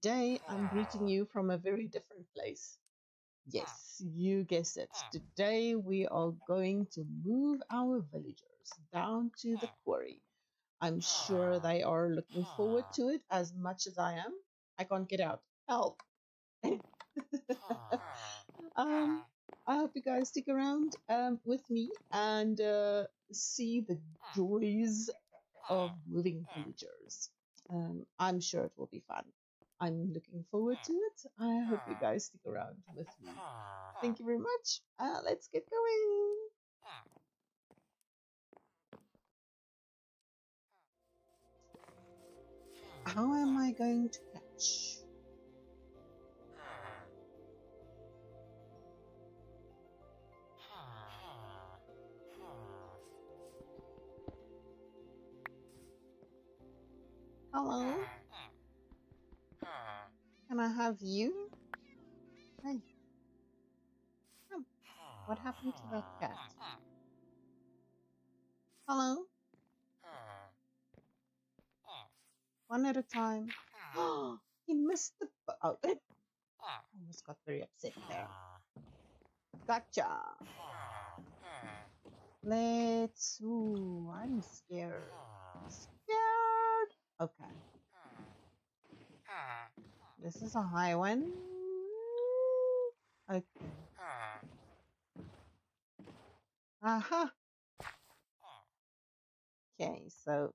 Today, I'm greeting you from a very different place. Yes, you guessed it. Today, we are going to move our villagers down to the quarry. I'm sure they are looking forward to it as much as I am. I can't get out. Help! I hope you guys stick around with me and see the joys of moving villagers. I'm sure it will be fun. I'm looking forward to it. I hope you guys stick around with me. Thank you very much. Let's get going. How am I going to catch? Hello? Can I have you? Hey. Oh. What happened to that cat? Hello? One at a time. Oh, he missed the boat. Oh. Almost got very upset there. Gotcha. Let's... Ooh, I'm scared. Scared! Okay. This is a high one. Okay. Aha! Okay, so...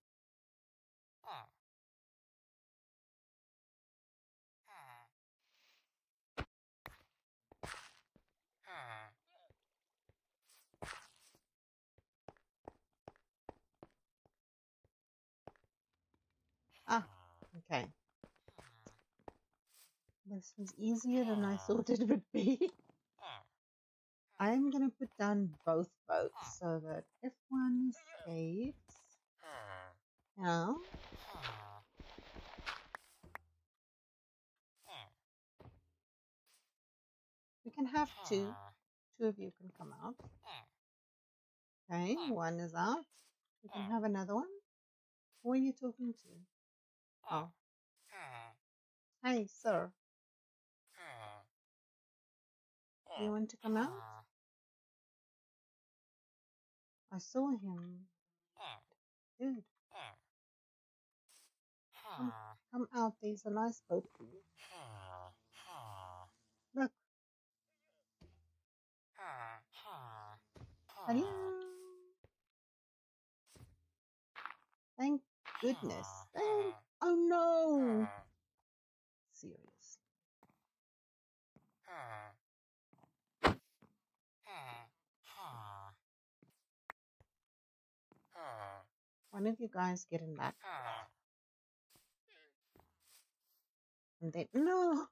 Ah, okay. This was easier than I thought it would be. I am going to put down both boats so that if one escapes... Now... We can have two. Two of you can come out. Okay, one is out. We can have another one. Who are you talking to? Oh. Hey, sir. Do you want to come out? I saw him. Dude. Come out. There's a nice boat for you. Look. Thank goodness. Oh no! Seriously. One of you guys get in that. And then no!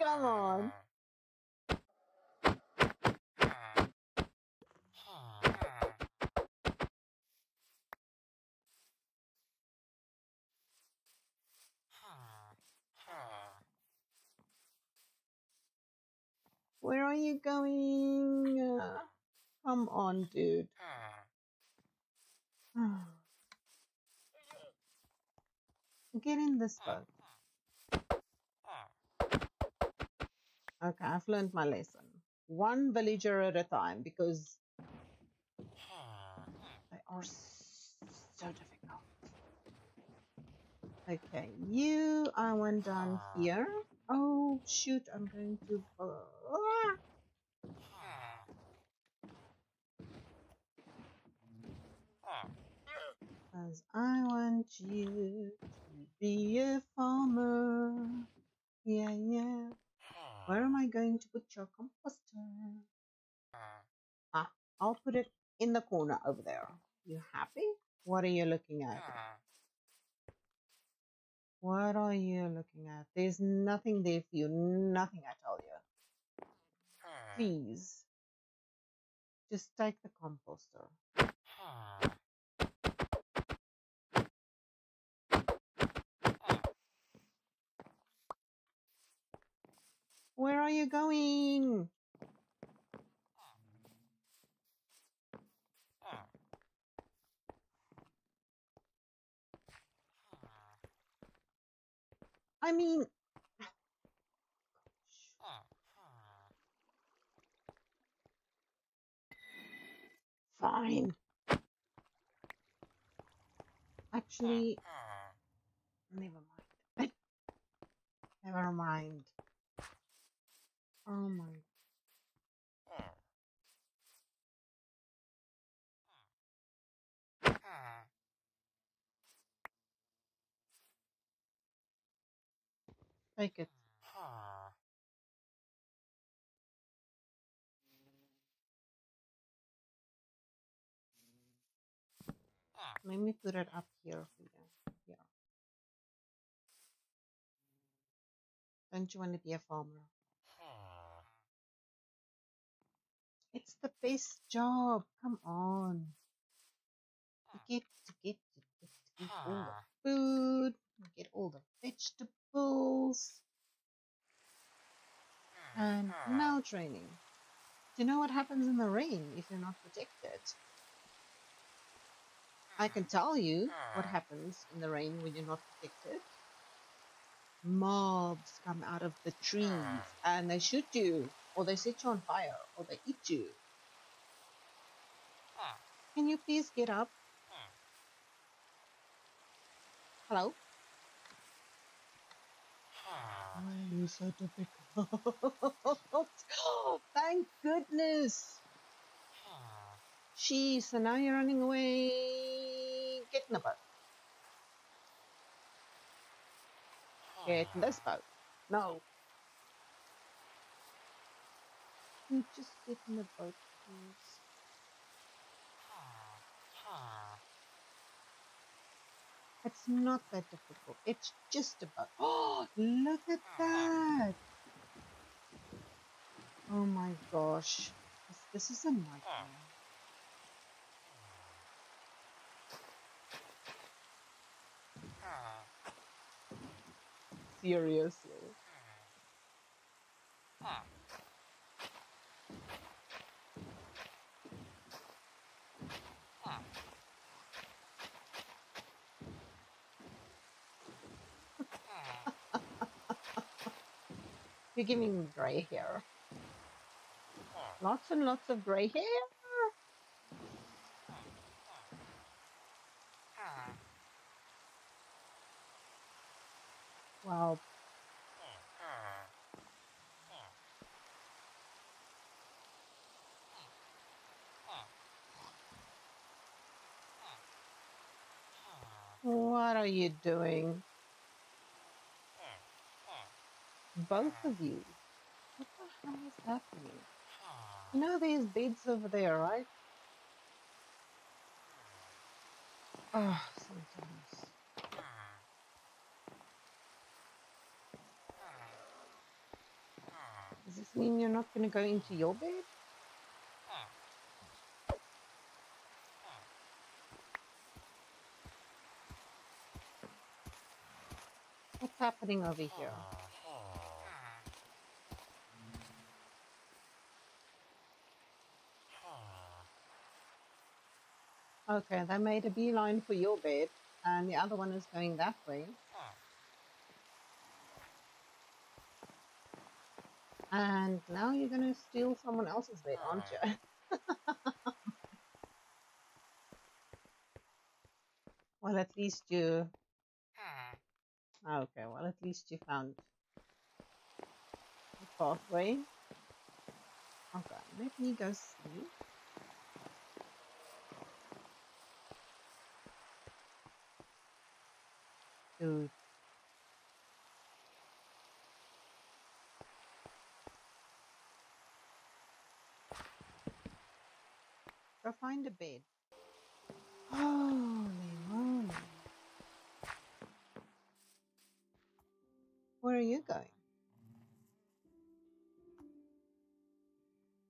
Come on! Where are you going? Come on, dude. Get in this boat. Okay, I've learned my lesson. One villager at a time because they are so difficult. Okay, you are one down here. Oh shoot, I'm going to... Because I want you to be a farmer. Yeah, yeah. Where am I going to put your composter? Ah, I'll put it in the corner over there. You happy? What are you looking at? What are you looking at? There's nothing there for you. Nothing, I tell you. Please. Just take the composter. Where are you going? I mean... Fine. Actually... Never mind. Never mind. Oh my... Take it. Let me put it up here. Yeah. Don't you want to be a farmer? It's the best job. Come on. You get all the food. You get all the vegetables. And now training. Do you know what happens in the rain if you're not protected? I can tell you what happens in the rain when you're not protected. Mobs come out of the trees and they shoot you, or they set you on fire, or they eat you. Can you please get up? Hello? Why are you so difficult? Thank goodness! Jeez, so now you're running away. Get in the boat. Get in this boat. No. Can you just get in the boat, please? It's not that difficult. It's just a boat. Oh, look at that. Oh my gosh. This is a nightmare. Seriously. You're giving me grey hair. Lots and lots of grey hair. Wow. What are you doing? Both of you. What the hell is happening? You know there's beds over there, right? Oh, sometimes. Does this mean you're not going to go into your bed? What's happening over here? Okay, they made a beeline for your bed, and the other one is going that way. And now you're going to steal someone else's bed, aren't you? Well, at least you... Okay, well, at least you found the pathway. Okay, let me go sleep. Dude. Go find a bed. Holy moly. Where are you going?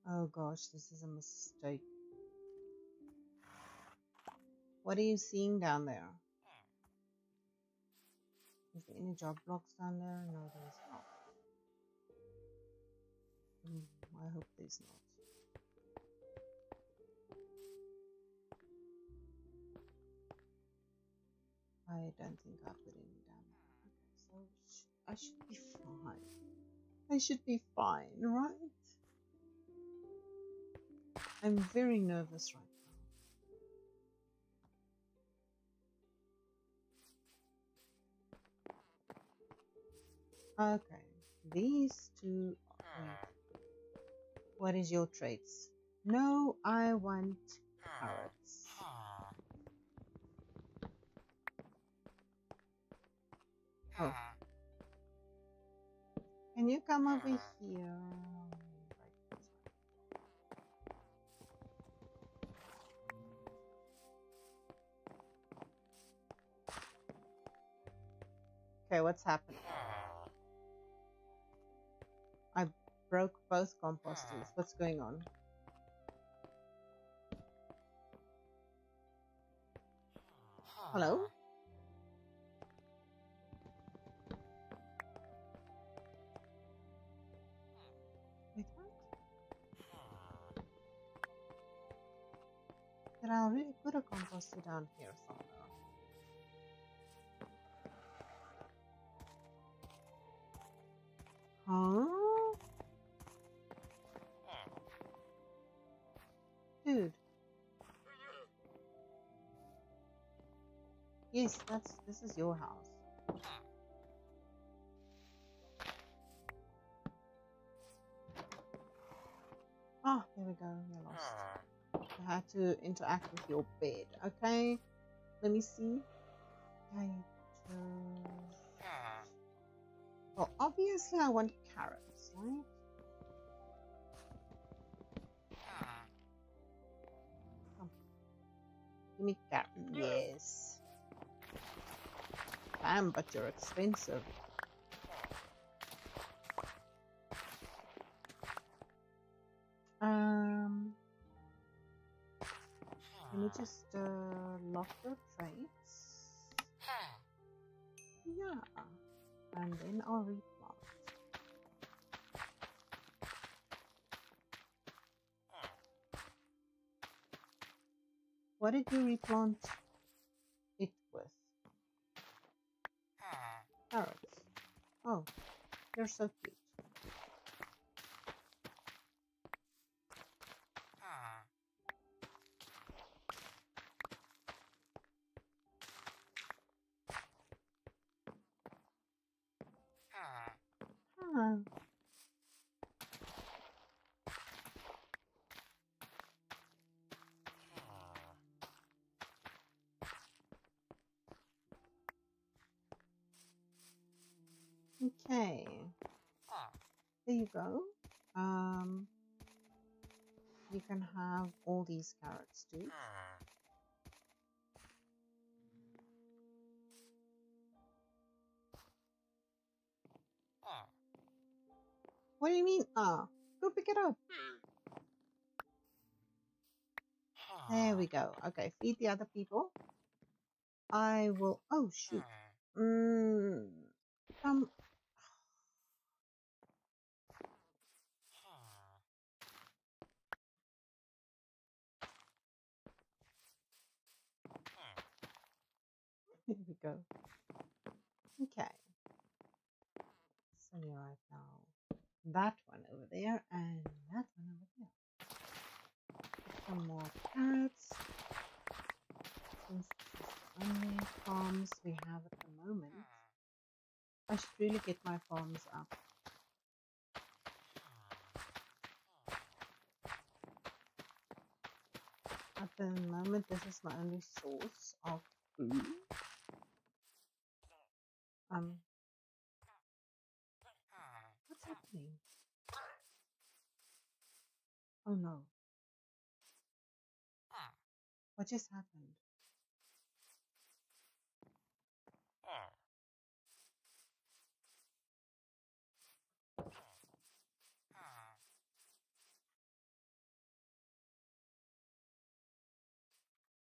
Oh gosh, this is a mistake. What are you seeing down there? Is there any job blocks down there? No, there's not. I hope there's not. I don't think I put any down there. Okay, so I should be fine. I should be fine, right? I'm very nervous right now. Okay, these two are... What is your traits? No, I want carrots. Oh. Can you come over here? Okay, what's happening? I broke both composters. What's going on? Hello? Did I already put a composter down here somewhere? Huh? Dude. Yes, this is your house. Ah, there we go, you're lost. I had to interact with your bed. Okay, let me see. Okay. Well, obviously I want carrots, right? Come. Give me carrots. Yes. Damn, but you're expensive. Let me just lock your traits. Yeah. And then I'll replant. What did you replant it with? Carrots. Oh, you're so cute. Okay, there you go. You can have all these carrots too. What do you mean? Go pick it up. There we go. Okay, feed the other people. I will. Oh shoot. Come. There we go. Okay. So right now, that one over there and that one over there. Some more carrots. Since this is only farms we have at the moment, I should really get my farms up. At the moment, this is my only source of food. What's happening? Oh no. What just happened?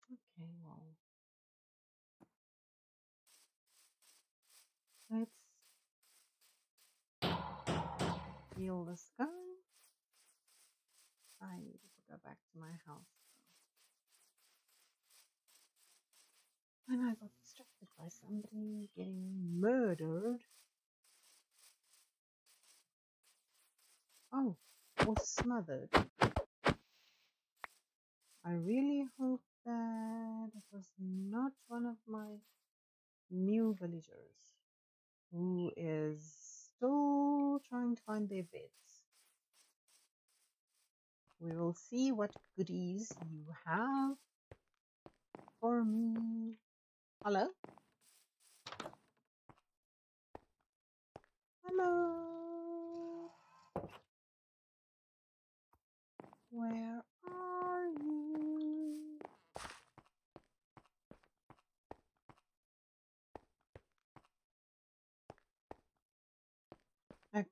Okay, well. Let's heal this guy. I need to go back to my house. And I got distracted by somebody getting murdered. Oh, was smothered. I really hope that it was not one of my new villagers who is still trying to find their beds. We will see what goodies you have for me. Hello? Hello? Where are you? Okay.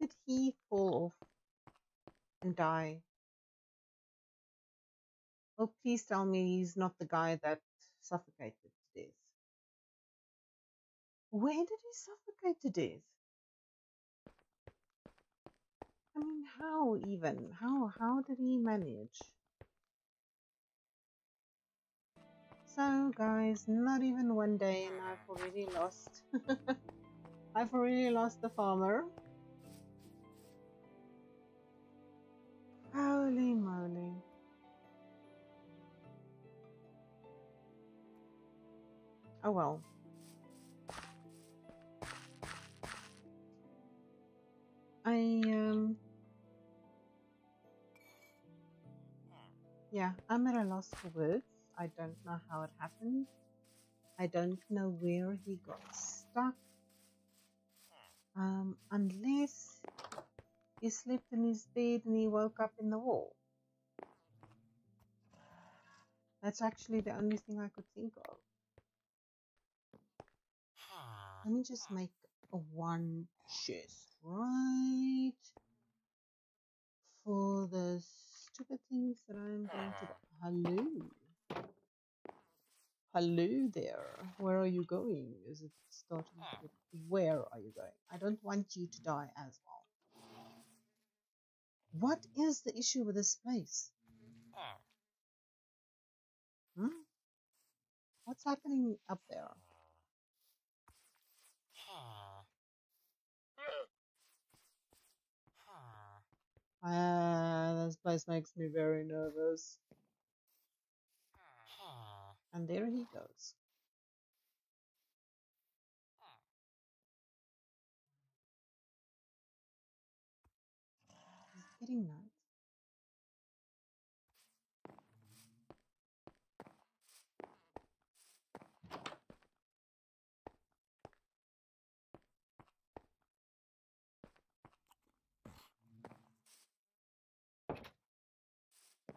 Did he fall off and die? Oh, please tell me he's not the guy that suffocated to death. Where did he suffocate to death? I mean, how even? How did he manage? So guys, not even one day and I've already lost. I've already lost the farmer. Holy moly. Oh well. Yeah, I'm at a loss for words. I don't know how it happened. I don't know where he got stuck. Unless he slept in his bed and he woke up in the wall. That's actually the only thing I could think of. Let me just make a one chest right for the stupid things that I'm going to do. Hello. Hello there. Where are you going? Is it starting with where are you going? I don't want you to die as well. What is the issue with this place? Hmm? What's happening up there? This place makes me very nervous. And there he goes. He's getting night.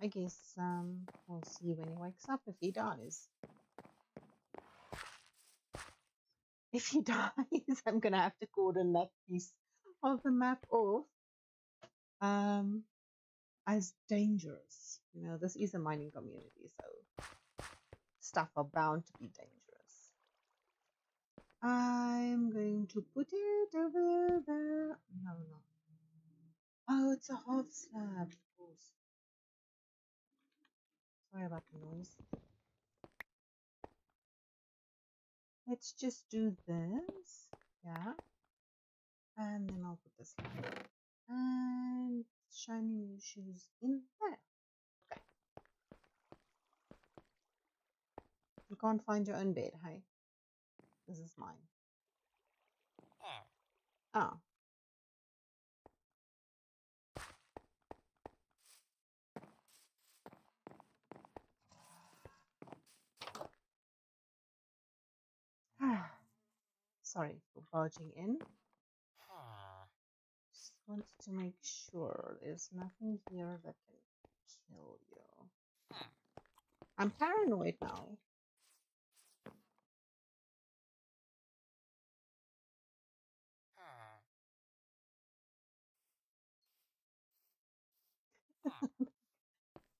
I guess we'll see when he wakes up if he dies. If he dies, I'm gonna have to cordon that piece of the map off as dangerous. You know, this is a mining community, so stuff are bound to be dangerous. I'm going to put it over there. No, no. Oh, it's a half slab, of course. Sorry about the noise. Let's just do this, yeah, and then I'll put this one and shiny new shoes in there. Okay. You can't find your own bed, hey? This is mine. Oh. Sorry for barging in. Just wanted to make sure there's nothing here that can kill you. I'm paranoid now.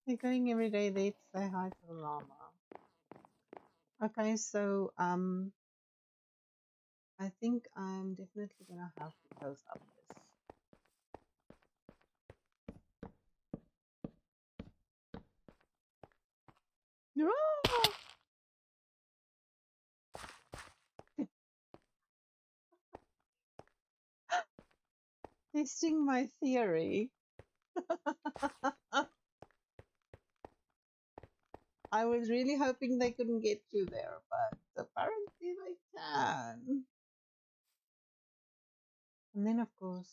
They're going every day there to say hi to the llama. Okay, so I think I'm definitely gonna have to close up this. Testing my theory. I was really hoping they couldn't get you there, but apparently they can. And then, of course,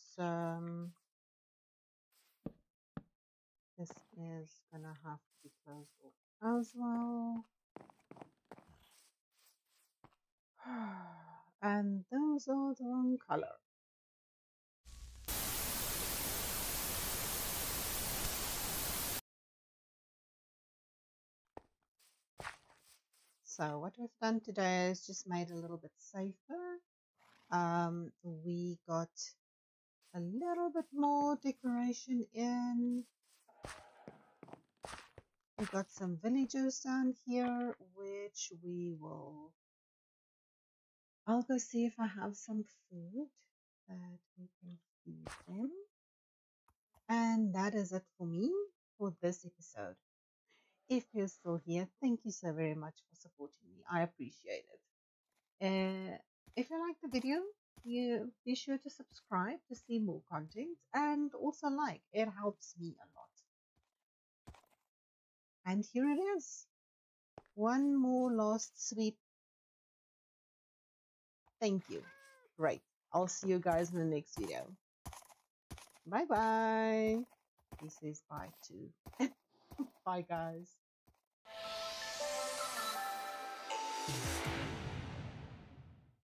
this is gonna have to be closed off as well. And those are the wrong color. So what we've done today is just made a little bit safer. We got a little bit more decoration in. We got some villagers down here, which we will... I'll go see if I have some food that we can feed them. And that is it for me for this episode. If you're still here, thank you so very much for supporting me. I appreciate it. If you like the video, you be sure to subscribe to see more content, and also like. It helps me a lot. And here it is. One more last sweep. Thank you. Great. I'll see you guys in the next video. Bye-bye. He says bye too. Bye, guys.